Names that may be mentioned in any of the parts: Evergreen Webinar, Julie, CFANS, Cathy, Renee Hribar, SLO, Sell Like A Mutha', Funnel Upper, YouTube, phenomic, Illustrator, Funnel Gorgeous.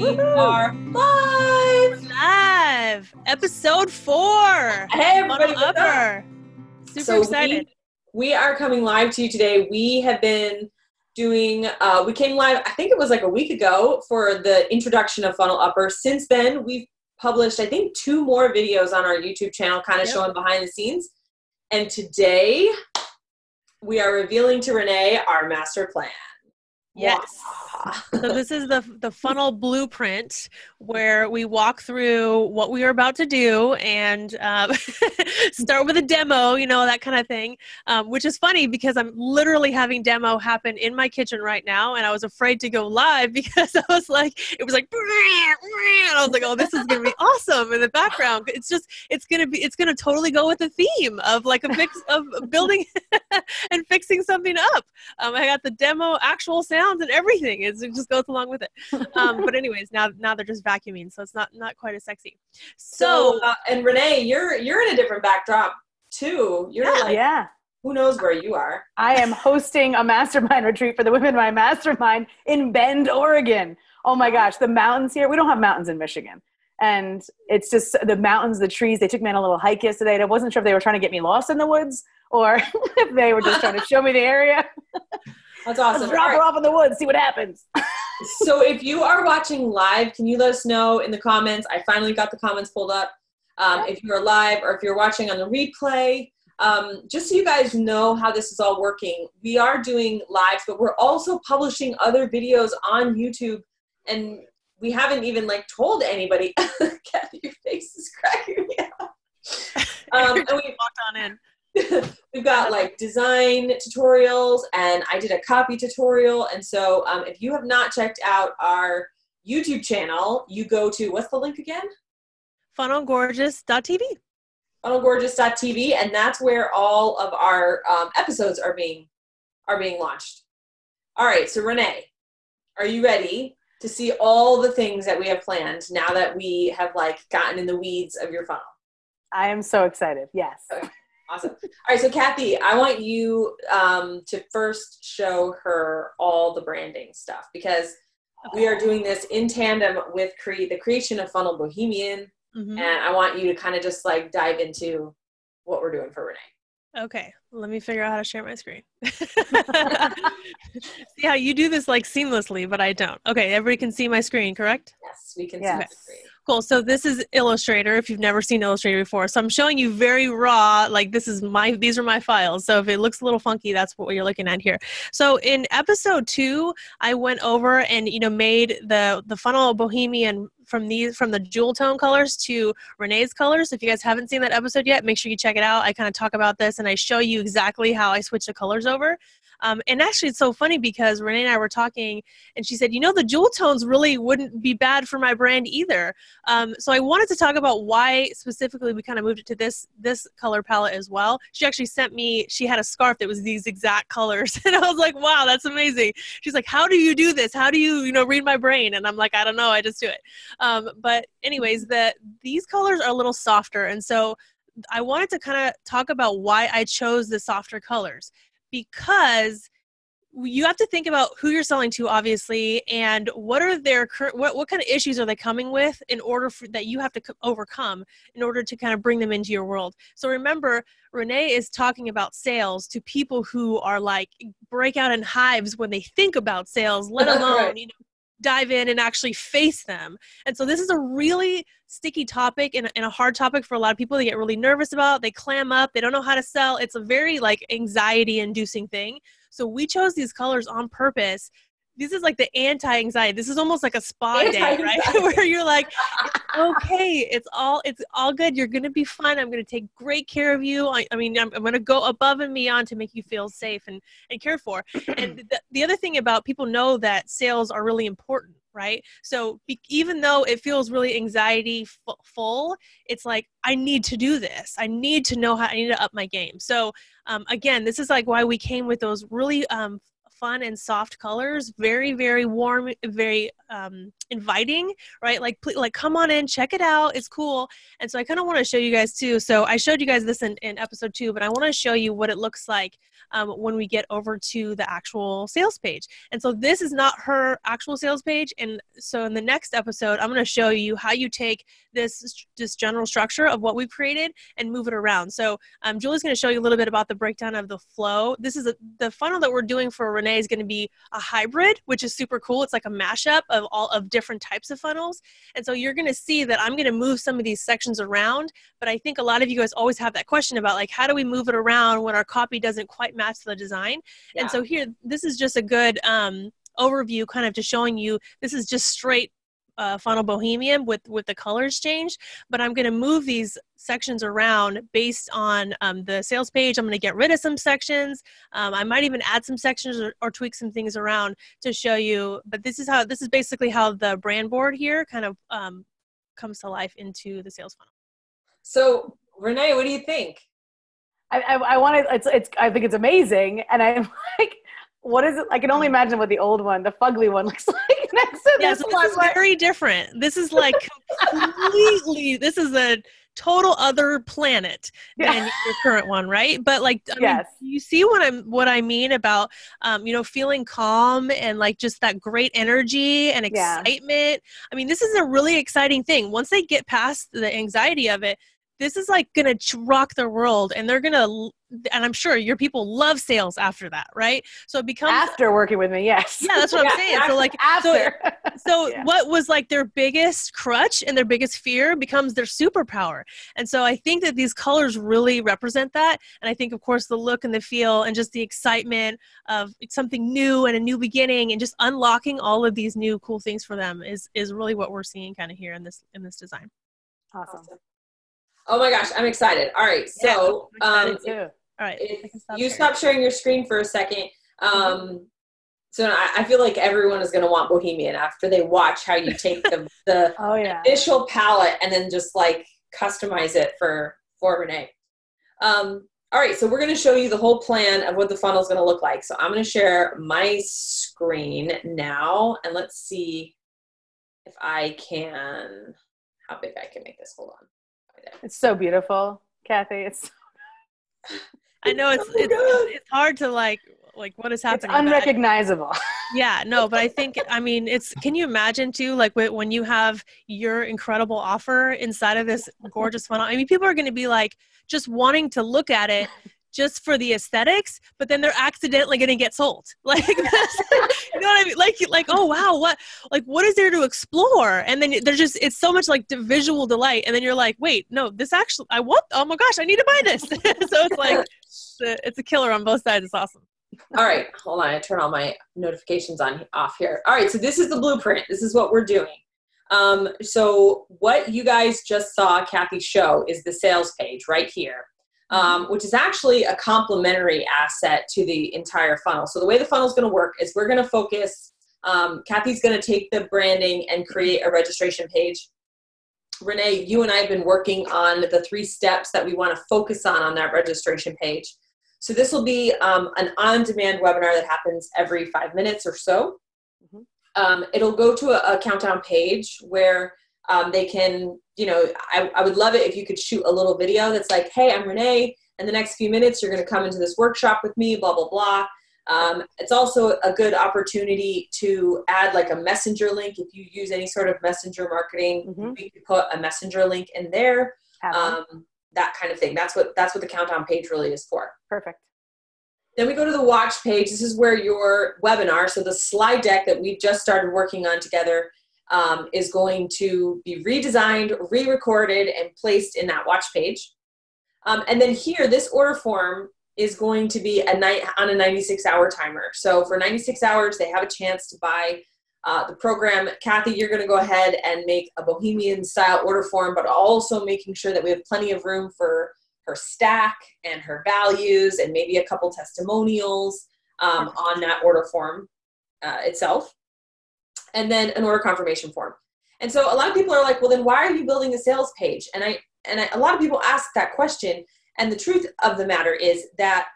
We are live! Episode 4! Hey everybody! Super excited. We are coming live to you today. We have been doing, we came live, I think it was like a week ago, for the introduction of Funnel Upper. Since then, we've published, I think, 2 more videos on our YouTube channel, kind of showing behind the scenes. And today, we are revealing to Renee our master plan. Yes. So this is the funnel blueprint where we walk through what we are about to do and start with a demo, you know, that kind of thing, which is funny because I'm literally having demo happen in my kitchen right now. And I was afraid to go live because I was like, it was like, and I was like, oh, this is going to be awesome in the background. It's just, it's going to totally go with the theme of like a mix of building and fixing something up. I got the demo, actual sounds and everything. It just goes along with it. But anyways, now they're just vacuuming, so it's not quite as sexy. So and Renee, you're in a different backdrop too. Who knows where you are? I am hosting a mastermind retreat for the Women in My Mastermind in Bend, Oregon. Oh my gosh, the mountains here. We don't have mountains in Michigan. And it's just the mountains, the trees. They took me on a little hike yesterday, and I wasn't sure if they were trying to get me lost in the woods or if they were just trying to show me the area. That's awesome. Let's drop her off in the woods, see what happens. So if you are watching live, can you let us know in the comments? I finally got the comments pulled up. If you're live or if you're watching on the replay, just so you guys know how this is all working. We are doing lives, but we're also publishing other videos on YouTube, and we haven't even like told anybody. Kathy, your face is cracking me up. And we walked on in. We've got like design tutorials, and I did a copy tutorial. And so if you have not checked out our YouTube channel, you go to, what's the link again? Funnelgorgeous.tv. Funnelgorgeous.tv, and that's where all of our episodes are being launched. All right, so Renee, are you ready to see all the things that we have planned now that we have like gotten in the weeds of your funnel? I am so excited. Yes. Okay. Awesome. All right. So Kathy, I want you to first show her all the branding stuff, because we are doing this in tandem with the creation of Funnel Bohemian. Mm-hmm. And I want you to kind of just like dive into what we're doing for Renee. Okay. Let me figure out how to share my screen. See how you do this like seamlessly, but I don't. Okay. Everybody can see my screen, correct? Yes, we can see the screen. Cool. So this is Illustrator, if you've never seen Illustrator before. So I'm showing you very raw, like these are my files. So if it looks a little funky, that's what you're looking at here. So in episode 2, I went over and, you know, made the Funnel Bohemian from the jewel tone colors to Renee's colors. If you guys haven't seen that episode yet, make sure you check it out. I kind of talk about this, and I show you exactly how I switch the colors over. And actually, it's so funny because Renee and I were talking, and she said, you know, the jewel tones really wouldn't be bad for my brand either. So I wanted to talk about why specifically we kind of moved it to this color palette as well. She actually sent me, she had a scarf that was these exact colors. And I was like, wow, that's amazing. She's like, how do you do this? How do you, you know, read my brain? And I'm like, I don't know. I just do it. But anyways, these colors are a little softer. And so I wanted to kind of talk about why I chose the softer colors, because you have to think about who you're selling to, obviously, and what are their current, what kind of issues are they coming with in order for, that you have to overcome in order to kind of bring them into your world. So remember, Renee is talking about sales to people who are like break out in hives when they think about sales, let alone, you know, dive in and actually face them. And so this is a really sticky topic and a hard topic for a lot of people. They get really nervous about, they clam up, they don't know how to sell. It's a very like anxiety inducing thing. So we chose these colors on purpose. This is like the anti-anxiety. This is almost like a spa day, right? Where you're like, okay, it's all good. You're going to be fine. I'm going to take great care of you. I'm going to go above and beyond to make you feel safe and cared for. And the other thing about people know that sales are really important, right? So even though it feels really anxiety full, it's like, I need to do this. I need to know how, I need to up my game. So again, this is like why we came with those really fun and soft colors, very, very warm, very inviting, right? Like come on in, check it out. It's cool. And so I kind of want to show you guys too. So I showed you guys this in episode 2, but I want to show you what it looks like when we get over to the actual sales page. And so this is not her actual sales page. And so in the next episode, I'm going to show you how you take this general structure of what we've created and move it around. So Julie's going to show you a little bit about the breakdown of the flow. This is the funnel that we're doing for Renee is going to be a hybrid, which is super cool. It's like a mashup of all of different types of funnels. And so you're going to see that I'm going to move some of these sections around, but I think a lot of you guys always have that question about like, how do we move it around when our copy doesn't quite match the design? Yeah. And so here, this is just a good overview kind of to showing you, this is just straight funnel bohemian with the colors changed, but I'm going to move these sections around based on the sales page. I'm going to get rid of some sections. I might even add some sections or tweak some things around to show you, but this is basically how the brand board here kind of comes to life into the sales funnel. So Renee, what do you think? I want to, I think it's amazing. And I'm like, what is it? I can only imagine what the old one, the fugly one looks like next to this one. This is very different. This is like completely, this is a total other planet than your current one, right? But like, I mean, you see what I mean about, you know, feeling calm and like just that great energy and excitement. Yeah. I mean, this is a really exciting thing. Once they get past the anxiety of it, this is like going to rock the world, and they're going to, and I'm sure your people love sales after that, right? So it becomes after working with me. Yes. Yeah. That's what I'm saying. After, so like, after. So yeah. What was like their biggest crutch and their biggest fear becomes their superpower. And so I think that these colors really represent that. And I think of course the look and the feel and just the excitement of something new and a new beginning and just unlocking all of these new cool things for them is really what we're seeing kind of here in this design. Awesome. Oh my gosh, I'm excited. All right, so you stop sharing your screen for a second. So I feel like everyone is going to want Bohemian after they watch how you take the initial palette and then just like customize it for Renee. All right, so we're going to show you the whole plan of what the funnel is going to look like. So I'm going to share my screen now, and let's see if I can, how big I can make this. Hold on. It's so beautiful, Kathy. I know it's hard to like what is happening. It's unrecognizable. Yeah, no, but I think, I mean, it's, can you imagine too, like when you have your incredible offer inside of this gorgeous funnel, I mean, people are going to be like, just wanting to look at it just for the aesthetics, but then they're accidentally going to get sold. Like, you know what I mean? Like, oh wow, what is there to explore? And then there's just, it's so much like visual delight. And then you're like, wait, no, this actually, I want, oh my gosh, I need to buy this. So it's like, it's a killer on both sides. It's awesome. All right. Hold on. I turn all my notifications off here. All right. So this is the blueprint. This is what we're doing. So what you guys just saw Kathy show is the sales page right here. Which is actually a complementary asset to the entire funnel. So the way the funnel is going to work is we're going to focus, Kathy's going to take the branding and create a registration page. Renee, you and I have been working on the 3 steps that we want to focus on that registration page. So this will be an on-demand webinar that happens every 5 minutes or so. Mm-hmm. It'll go to a countdown page where they can, you know, I would love it if you could shoot a little video that's like, hey, I'm Renee, and the next few minutes you're going to come into this workshop with me, blah, blah, blah. It's also a good opportunity to add like a messenger link. If you use any sort of messenger marketing, mm-hmm. we could put a messenger link in there, that kind of thing. That's what the countdown page really is for. Perfect. Then we go to the watch page. This is where your webinar, so the slide deck that we just started working on together, is going to be redesigned, re-recorded, and placed in that watch page. And then here, this order form is going to be on a 96-hour timer. So for 96 hours, they have a chance to buy the program. Kathy, you're going to go ahead and make a Bohemian-style order form, but also making sure that we have plenty of room for her stack and her values and maybe a couple testimonials on that order form itself. And then an order confirmation form. And so a lot of people are like, well, then why are you building a sales page? And a lot of people ask that question. And the truth of the matter is that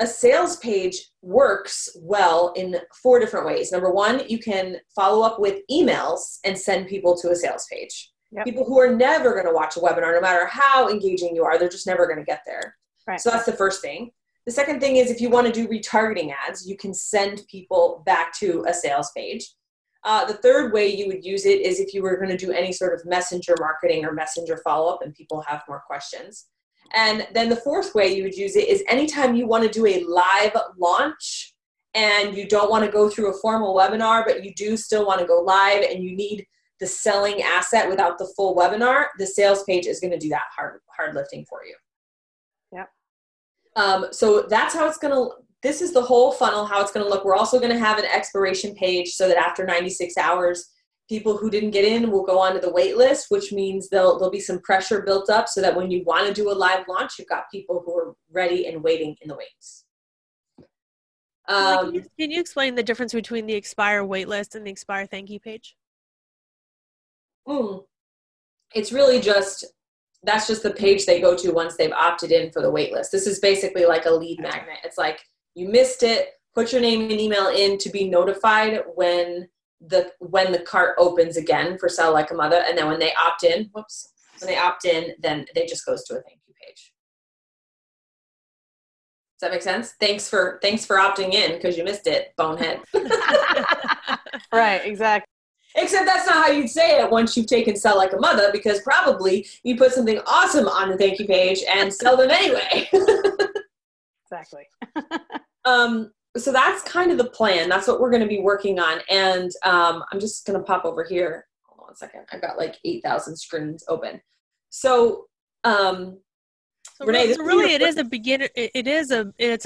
a sales page works well in 4 different ways. Number 1, you can follow up with emails and send people to a sales page. Yep. People who are never going to watch a webinar, no matter how engaging you are, they're just never going to get there. Right. So that's the first thing. The second thing is, if you want to do retargeting ads, you can send people back to a sales page. The third way you would use it is if you were going to do any sort of messenger marketing or messenger follow-up and people have more questions. And then the fourth way you would use it is anytime you want to do a live launch and you don't want to go through a formal webinar, but you do still want to go live and you need the selling asset without the full webinar, the sales page is going to do that hard lifting for you. Yep. So that's how it's going to, this is the whole funnel, how it's going to look. We're also going to have an expiration page so that after 96 hours, people who didn't get in will go onto the wait list, which means there'll be some pressure built up so that when you want to do a live launch, you've got people who are ready and waiting in the wings. Can you explain the difference between the expire wait list and the expire thank you page? It's really just, that's just the page they go to once they've opted in for the wait list. This is basically like a lead magnet. It's like, you missed it, put your name and email in to be notified when the cart opens again for Sell Like a Mutha', and then when they opt in, then it just goes to a thank you page. Does that make sense? Thanks for opting in because you missed it, bonehead. Right, exactly. Except that's not how you'd say it once you've taken Sell Like a Mutha', because probably you put something awesome on the thank you page and sell them anyway. Exactly. So that's kind of the plan. That's what we're going to be working on. And I'm just going to pop over here. Hold on 1 second. I've got like 8,000 screens open. So, Renee, so really it is a beginner. It's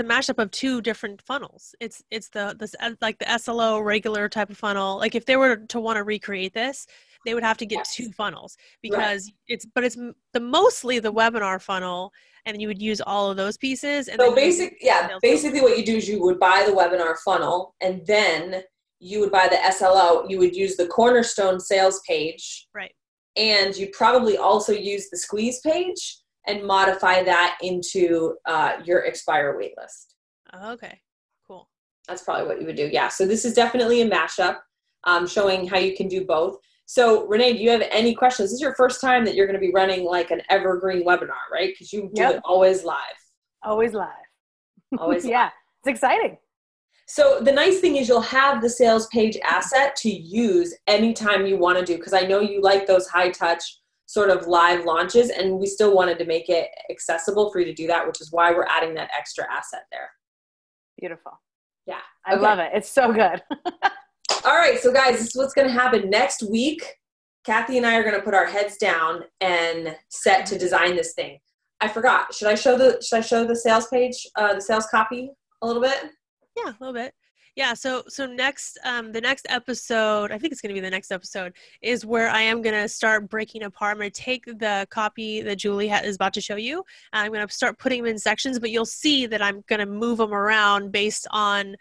a mashup of 2 different funnels. It's the SLO regular type of funnel. Like if they were to want to recreate this, they would have to get yes. 2 funnels because right. But it's mostly the webinar funnel. And you would use all of those pieces. And so basically what you do is you would buy the webinar funnel and then you would buy the SLO. You would use the cornerstone sales page. Right. And you probably also use the squeeze page and modify that into your expire wait list. Okay, cool. That's probably what you would do. Yeah, so this is definitely a mashup showing how you can do both. So Renee, do you have any questions? This is your first time that you're going to be running like an evergreen webinar, right? Because you do yep. it always live. Always live. Always live. Yeah, it's exciting. So the nice thing is you'll have the sales page asset to use anytime you want to do, because I know you like those high touch sort of live launches, and we still wanted to make it accessible for you to do that, which is why we're adding that extra asset there. Beautiful. Yeah. I love it. It's so good. All right, so guys, this is what's going to happen next week. Kathy and I are going to put our heads down and set to design this thing. I forgot. Should I show the sales page, the sales copy a little bit? Yeah, a little bit. Yeah. So next, the next episode, I think it's going to be the next episode, is where I am going to start breaking apart. I'm going to take the copy that Julie is about to show you, and I'm going to start putting them in sections. But you'll see that I'm going to move them around based on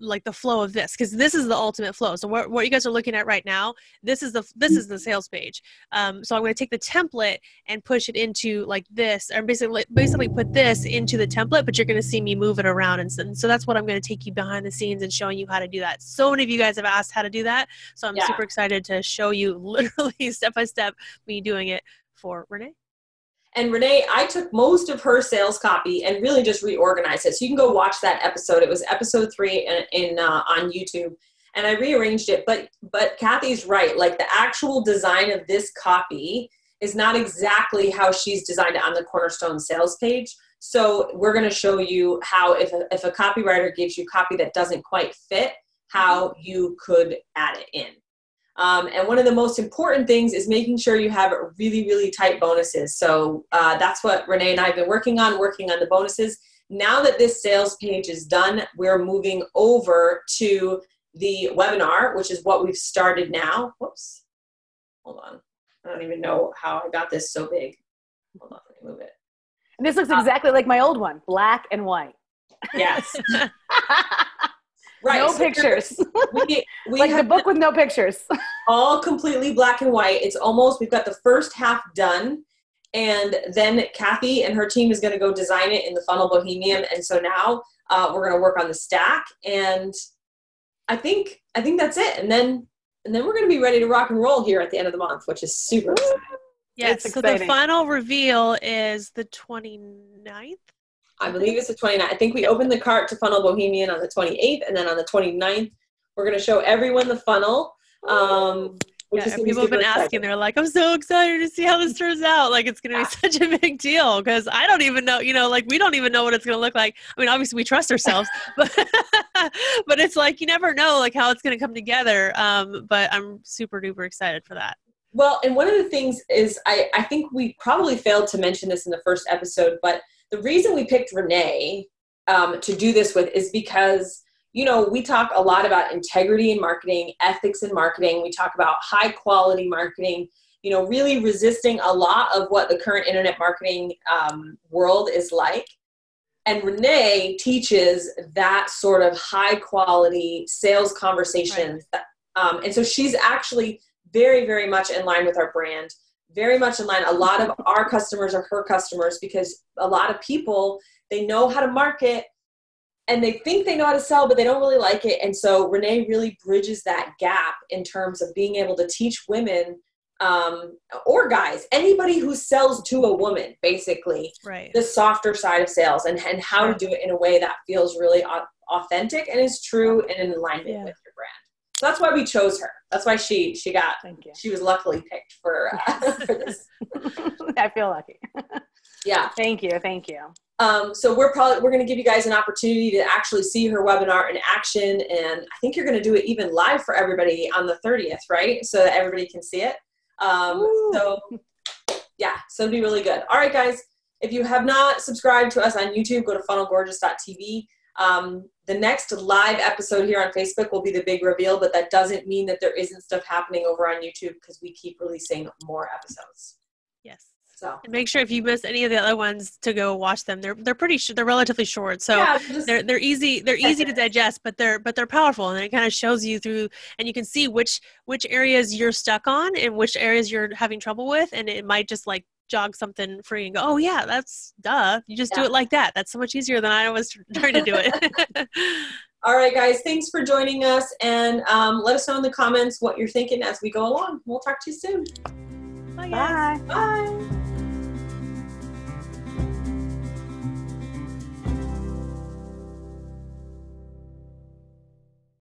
like the flow of this, because this is the ultimate flow. So what you guys are looking at right now, this is the sales page. So I'm going to take the template and push it into like this, or basically put this into the template. But you're going to see me move it around, and so that's what I'm going to take you behind the scenes and showing you how to do that. So many of you guys have asked how to do that. So I'm super excited to show you literally step-by-step me doing it for Renee. And Renee, I took most of her sales copy and really just reorganized it. So you can go watch that episode. It was episode 3 on YouTube, and I rearranged it. But Kathy's right. Like the actual design of this copy is not exactly how she's designed it on the Cornerstone sales page. So we're going to show you how, if a copywriter gives you copy that doesn't quite fit, how you could add it in. And one of the most important things is making sure you have really, really tight bonuses. So that's what Renee and I have been working on the bonuses. Now that this sales page is done, we're moving over to the webinar, which is what we've started now. Whoops. Hold on. I don't even know how I got this so big. Hold on, let me move it. And this looks exactly like my old one, black and white. Yes. Right. No so pictures. We like the book with no pictures. All completely black and white. It's almost, we've got the first half done. And then Kathy and her team is going to go design it in the Funnel Bohemian. And so now we're going to work on the stack. And I think that's it. And then we're going to be ready to rock and roll here at the end of the month, which is super exciting. Yes, so the final reveal is the 29th? I believe it's the 29th. I think we open the cart to Funnel Bohemian on the 28th, and then on the 29th, we're going to show everyone the funnel. Yeah, people have been asking, they're like, I'm so excited to see how this turns out. Like, it's going to be such a big deal because I don't even know, you know, like we don't even know what it's going to look like. I mean, obviously we trust ourselves, but it's like, you never know like how it's going to come together. But I'm super duper excited for that. Well, and one of the things is I think we probably failed to mention this in the first episode, but the reason we picked Renee to do this with is because you know, we talk a lot about integrity in marketing, ethics in marketing. We talk about high quality marketing, you know, really resisting a lot of what the current internet marketing world is like. And Renee teaches that sort of high quality sales conversations. Right. And so she's actually very, very much in line with our brand, very much in line. A lot of our customers are her customers because a lot of people, they know how to market, and they think they know how to sell, but they don't really like it. And so Renee really bridges that gap in terms of being able to teach women or guys, anybody who sells to a woman, basically, right, the softer side of sales and how to do it in a way that feels really authentic and is true and in alignment with your brand. So that's why we chose her. That's why she was luckily picked for this. I feel lucky. Yeah. Thank you. So we're going to give you guys an opportunity to actually see her webinar in action. And I think you're going to do it even live for everybody on the 30th, right? So that everybody can see it. So it'll be really good. All right, guys, if you have not subscribed to us on YouTube, go to funnelgorgeous.tv. The next live episode here on Facebook will be the big reveal, but that doesn't mean that there isn't stuff happening over on YouTube because we keep releasing more episodes. Yes. So. And make sure if you miss any of the other ones to go watch them. They're pretty they're relatively short, so they're easy. They're easy to digest, but they're powerful, and it kind of shows you through, and you can see which areas you're stuck on and which areas you're having trouble with, and it might just like jog something free and go, oh yeah, that's duh. You just do it like that. That's so much easier than I was trying to do it. All right, guys, thanks for joining us, and let us know in the comments what you're thinking as we go along. We'll talk to you soon. Bye. Guys. Bye.